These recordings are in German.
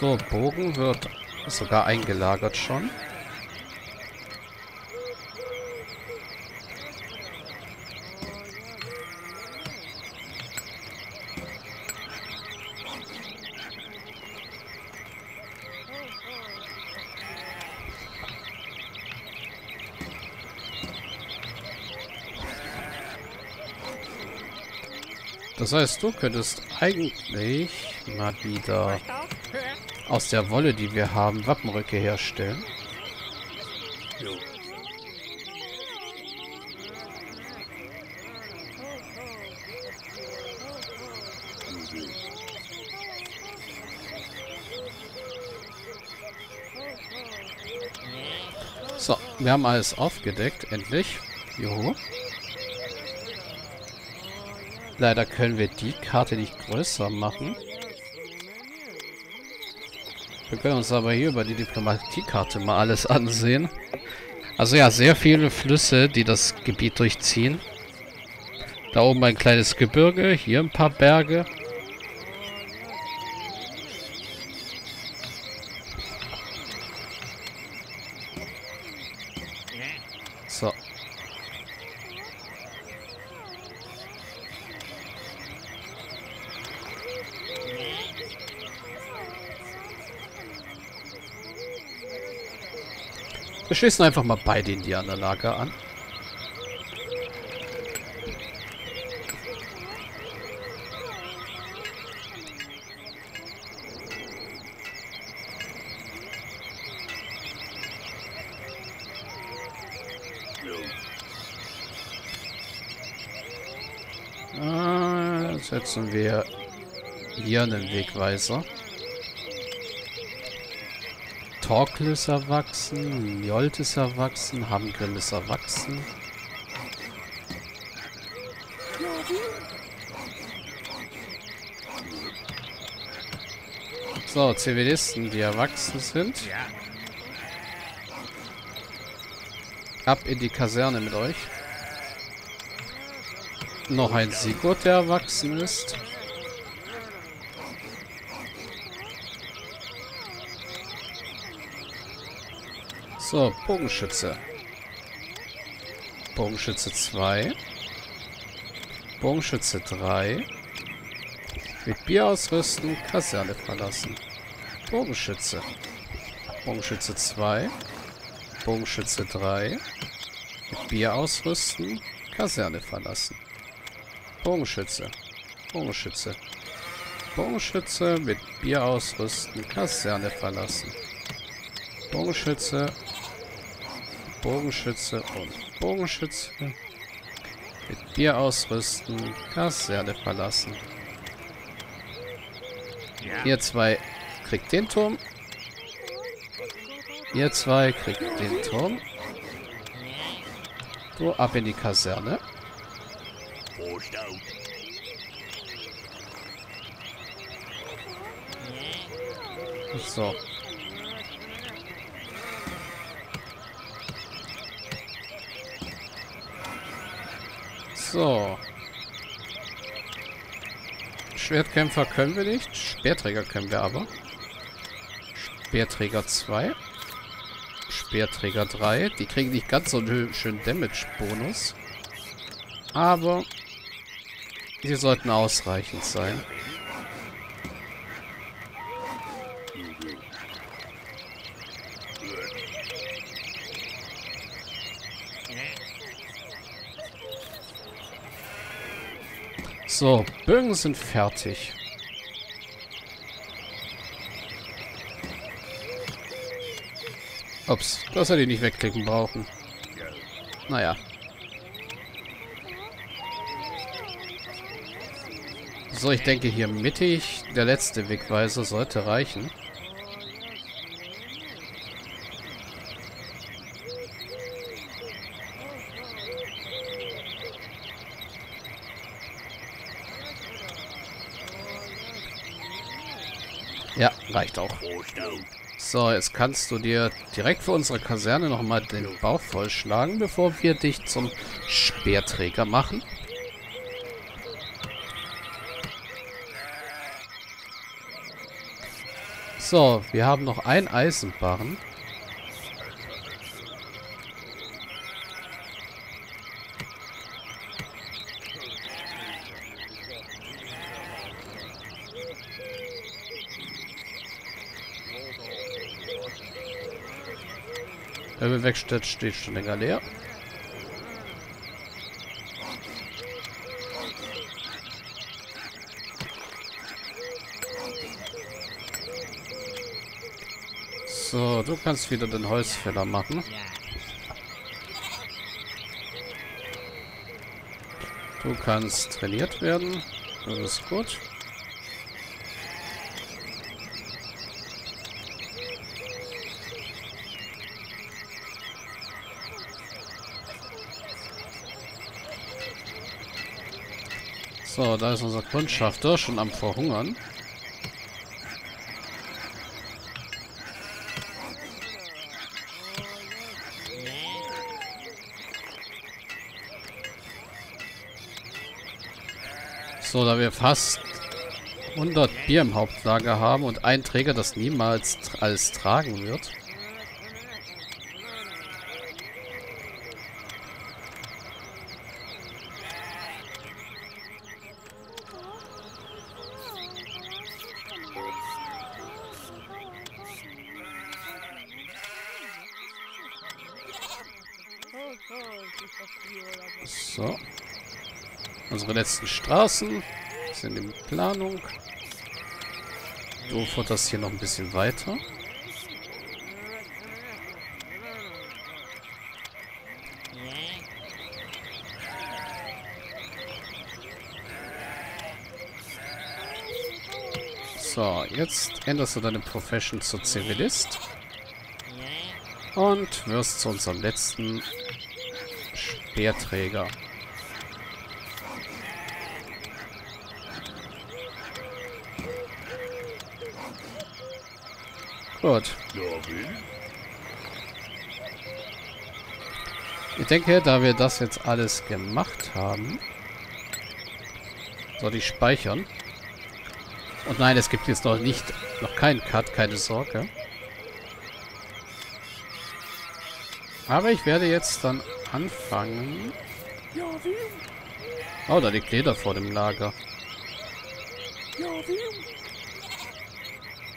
So, Bogen wird sogar eingelagert schon. Das heißt, du könntest eigentlich mal wieder aus der Wolle, die wir haben, Wappenröcke herstellen. So, wir haben alles aufgedeckt, endlich. Juhu. Leider können wir die Karte nicht größer machen. Wir können uns aber hier über die Diplomatiekarte mal alles ansehen. Also ja, sehr viele Flüsse, die das Gebiet durchziehen. Da oben ein kleines Gebirge, hier ein paar Berge. So. Wir schließen einfach mal beide Indianerlager an. Setzen wir hier einen Wegweiser. Torkl ist erwachsen, Jolt ist erwachsen, Hamgrim ist erwachsen. So, Zivilisten, die erwachsen sind. Ab in die Kaserne mit euch. Noch ein Sigurd, der erwachsen ist. So, Bogenschütze. Bogenschütze 2. Bogenschütze 3. Mit Bier ausrüsten, Kaserne verlassen. Bogenschütze. Bogenschütze 2. Bogenschütze 3. Mit Bier ausrüsten, Kaserne verlassen. Bogenschütze. Bogenschütze. Bogenschütze mit Bier ausrüsten, Kaserne verlassen. Bogenschütze. Bogenschütze und Bogenschütze. Mit Bier ausrüsten, Kaserne verlassen. Ja. Ihr zwei kriegt den Turm. Ihr zwei kriegt den Turm. Du, ab in die Kaserne. So. So. Schwertkämpfer können wir nicht. Speerträger können wir aber. Speerträger 2. Speerträger 3. Die kriegen nicht ganz so einen schönen Damage-Bonus. Aber die sollten ausreichend sein. So, Bögen sind fertig. Ups, das hätte ich nicht wegklicken brauchen. Naja. So, ich denke hier mittig, der letzte Wegweiser sollte reichen. Ja, reicht auch. So, jetzt kannst du dir direkt vor unserer Kaserne nochmal den Bauch vollschlagen, bevor wir dich zum Speerträger machen. So, wir haben noch ein Eisenbarren. Der Werkstatt steht schon länger leer. So, du kannst wieder den Holzfäller machen. Du kannst trainiert werden. Das ist gut. So, da ist unser Kundschafter schon am Verhungern. So, da wir fast 100 Bier im Hauptlager haben und ein Träger das niemals alles tragen wird. So. Unsere letzten Straßen sind in Planung. So fährt das hier noch ein bisschen weiter. So, jetzt änderst du deine Profession zur Zivilist. Und wirst zu unserem letzten Speerträger. Gut. Ich denke, da wir das jetzt alles gemacht haben, soll ich speichern. Und nein, es gibt jetzt noch keinen Cut, keine Sorge. Aber ich werde jetzt dann anfangen. Oh, da liegt Leder vor dem Lager.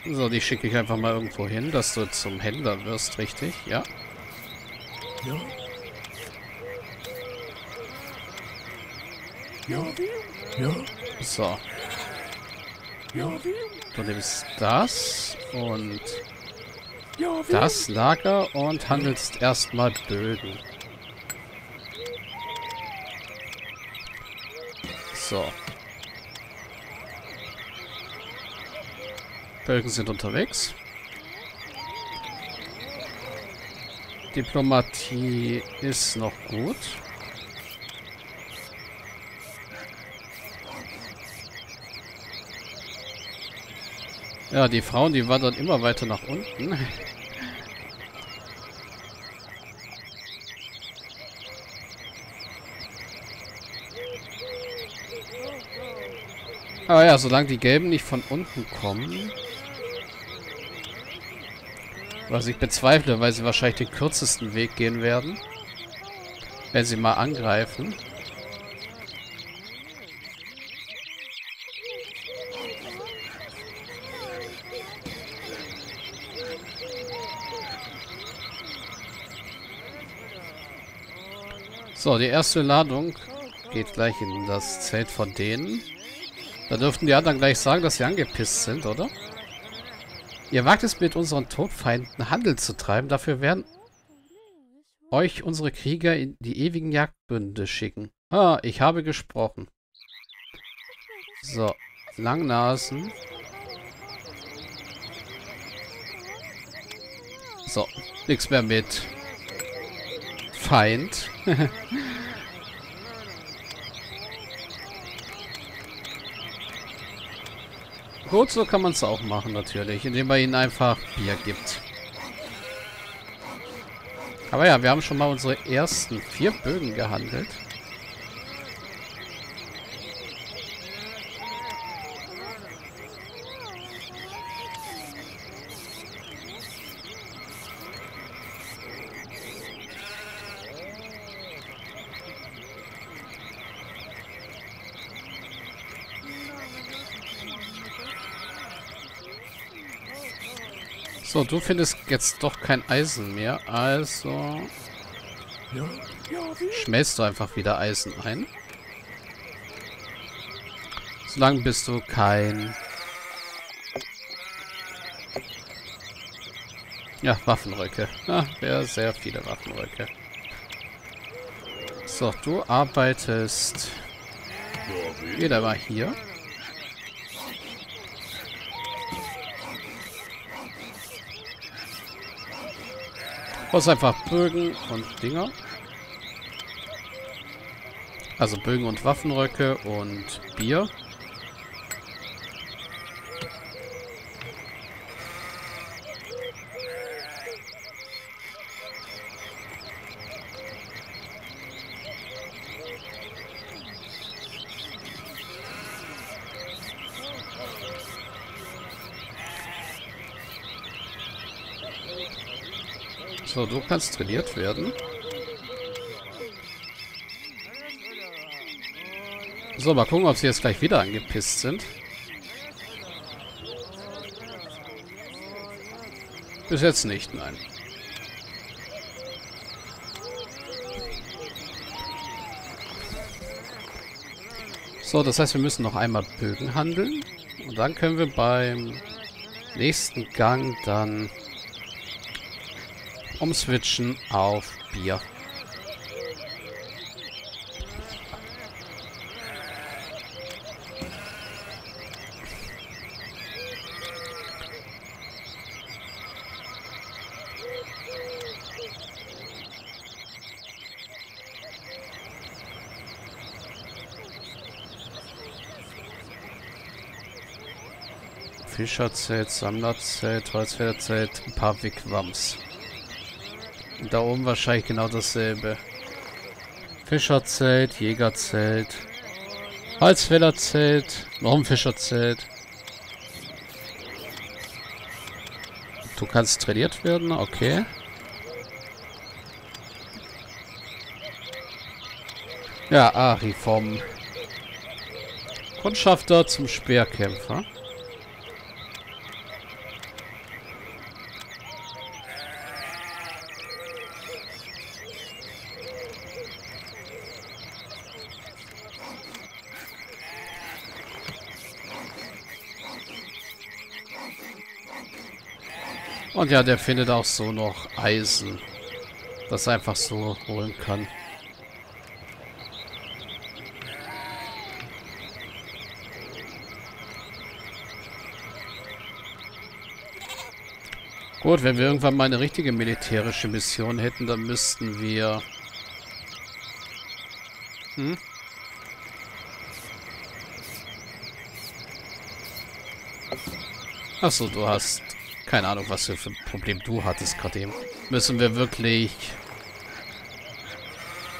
So, die schicke ich einfach mal irgendwo hin, dass du zum Händler wirst, richtig? Ja. So. Du nimmst das und das Lager und handelst erstmal Bögen. So. Bögen sind unterwegs. Diplomatie ist noch gut. Ja, die Frauen, die wandern immer weiter nach unten. Aber ja, solange die Gelben nicht von unten kommen... Was ich bezweifle, weil sie wahrscheinlich den kürzesten Weg gehen werden. Wenn sie mal angreifen. So, die erste Ladung geht gleich in das Zelt von denen. Da dürften die anderen gleich sagen, dass sie angepisst sind, oder? Ihr wagt es, mit unseren Todfeinden Handel zu treiben. Dafür werden euch unsere Krieger in die ewigen Jagdbünde schicken. Ah, ich habe gesprochen. So, Langnasen. So, nichts mehr mit Feind. Gut, so kann man es auch machen natürlich, indem man ihnen einfach Bier gibt. Aber ja, wir haben schon mal unsere ersten 4 Bögen gehandelt. So, du findest jetzt doch kein Eisen mehr, also schmelzt du einfach wieder Eisen ein. Solange bist du kein... Ja, Waffenröcke. Na, wäre sehr viele Waffenröcke. So, du arbeitest... Jeder war hier. Du brauchst einfach Bögen und Dinger. Also Bögen und Waffenröcke und Bier. So, du kannst trainiert werden. So, mal gucken, ob sie jetzt gleich wieder angepisst sind. Bis jetzt nicht, nein. So, das heißt, wir müssen noch einmal Bögen handeln. Und dann können wir beim nächsten Gang dann... umswitchen auf Bier. Fischerzelt, Sammlerzelt, Holzfällerzelt, ein paar Wigwams. Und da oben wahrscheinlich genau dasselbe. Fischerzelt, Jägerzelt, Holzfällerzelt, noch ein Fischerzelt. Du kannst trainiert werden, okay. Ja, Ari vom Kundschafter zum Speerkämpfer. Und ja, der findet auch so noch Eisen, das er einfach so holen kann. Gut, wenn wir irgendwann mal eine richtige militärische Mission hätten, dann müssten wir... Achso, du hast... Keine Ahnung, was für ein Problem du hattest gerade eben. Müssen wir wirklich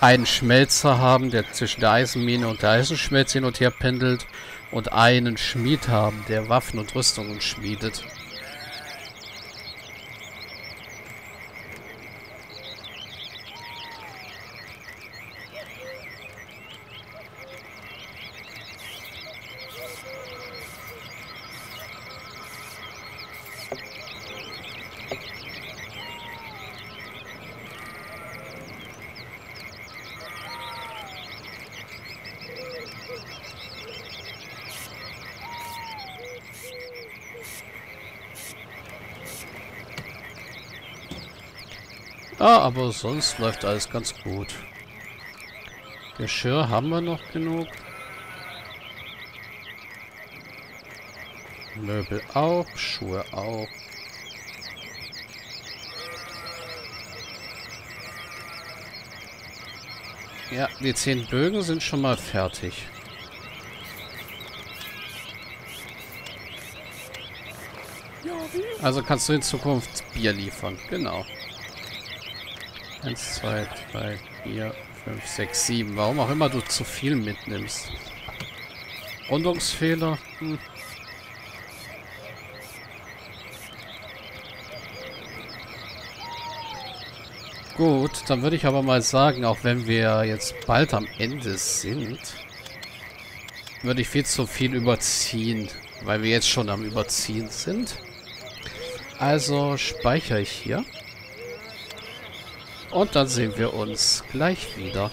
einen Schmelzer haben, der zwischen der Eisenmine und der Eisenschmelze hin und her pendelt, und einen Schmied haben, der Waffen und Rüstungen schmiedet. Ja, aber sonst läuft alles ganz gut. Geschirr haben wir noch genug. Möbel auch, Schuhe auch. Ja, die 10 Bögen sind schon mal fertig. Also kannst du in Zukunft Bier liefern, genau. 1, 2, 3, 4, 5, 6, 7. Warum auch immer du zu viel mitnimmst. Rundungsfehler. Gut, dann würde ich aber mal sagen, auch wenn wir jetzt bald am Ende sind, würde ich viel zu viel überziehen, weil wir jetzt schon am Überziehen sind. Also speichere ich hier. Und dann sehen wir uns gleich wieder.